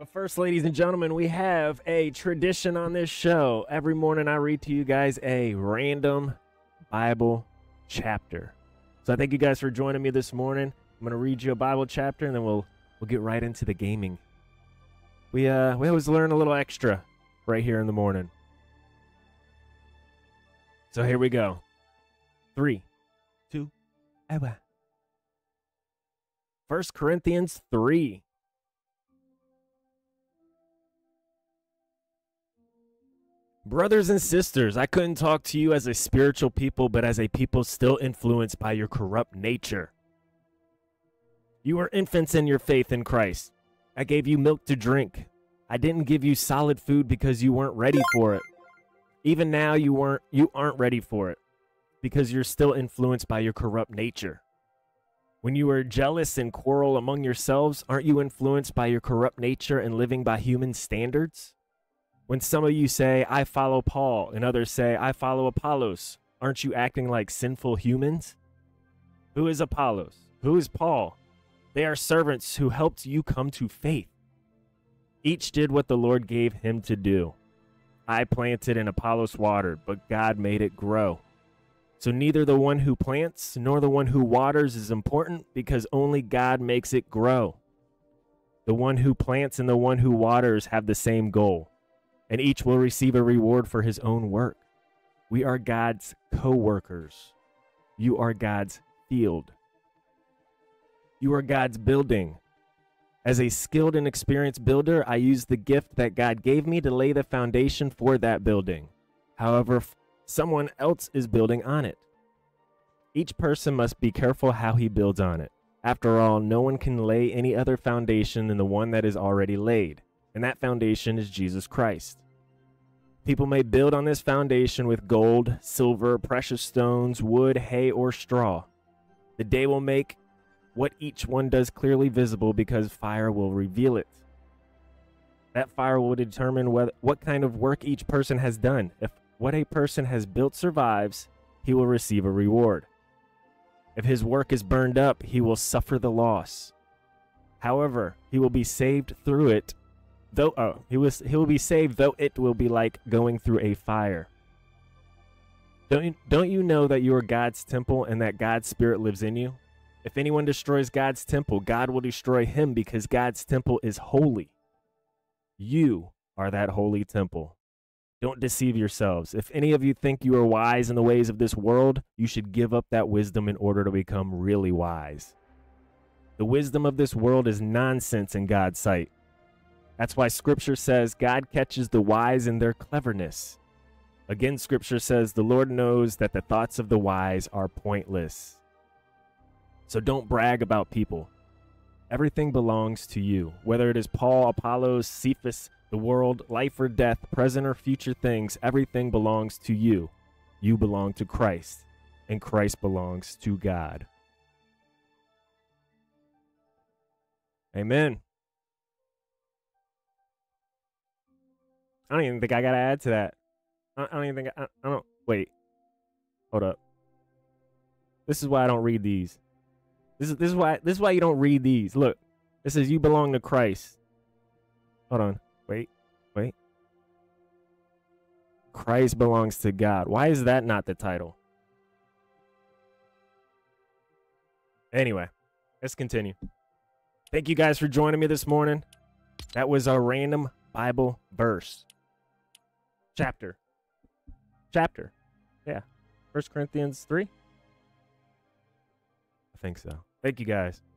But first, ladies and gentlemen, we have a tradition on this show. Every morning I read to you guys a random Bible chapter. So I thank you guys for joining me this morning. I'm going to read you a Bible chapter, and then we'll get right into the gaming. We always learn a little extra right here in the morning. So here we go. 3, 2, 1. 1 Corinthians 3. Brothers and sisters, I couldn't talk to you as a spiritual people, but as a people still influenced by your corrupt nature. You were infants in your faith in Christ. I gave you milk to drink. I didn't give you solid food because you weren't ready for it. Even now you aren't ready for it because you're still influenced by your corrupt nature. When you are jealous and quarrel among yourselves, aren't you influenced by your corrupt nature and living by human standards? When some of you say, I follow Paul, and others say, I follow Apollos, aren't you acting like sinful humans? Who is Apollos? Who is Paul? They are servants who helped you come to faith. Each did what the Lord gave him to do. I planted and Apollos watered, but God made it grow. So neither the one who plants nor the one who waters is important, because only God makes it grow. The one who plants and the one who waters have the same goal, and each will receive a reward for his own work. We are God's co-workers. You are God's field. You are God's building. As a skilled and experienced builder, I used the gift that God gave me to lay the foundation for that building. However, someone else is building on it. Each person must be careful how he builds on it. After all, no one can lay any other foundation than the one that is already laid, and that foundation is Jesus Christ. People may build on this foundation with gold, silver, precious stones, wood, hay, or straw. The day will make what each one does clearly visible, because fire will reveal it. That fire will determine what kind of work each person has done. If what a person has built survives, he will receive a reward. If his work is burned up, he will suffer the loss. However, he will be saved through it, though he will be saved, though it will be like going through a fire. Don't you know that you are God's temple and that God's Spirit lives in you? If anyone destroys God's temple, God will destroy him, because God's temple is holy. You are that holy temple. Don't deceive yourselves. If any of you think you are wise in the ways of this world, you should give up that wisdom in order to become really wise. The wisdom of this world is nonsense in God's sight. That's why Scripture says God catches the wise in their cleverness. Again, Scripture says the Lord knows that the thoughts of the wise are pointless. So don't brag about people. Everything belongs to you, whether it is Paul, Apollos, Cephas, the world, life or death, present or future things. Everything belongs to you. You belong to Christ, and Christ belongs to God. Amen. I don't even think I gotta add to that. I don't. Wait. Hold up. This is why I don't read these. This is why you don't read these. Look, it says you belong to Christ. Hold on. Wait. Christ belongs to God. Why is that not the title? Anyway, let's continue. Thank you guys for joining me this morning. That was our random Bible verse. Chapter. Yeah. 1 Corinthians 3. I think so. Thank you guys.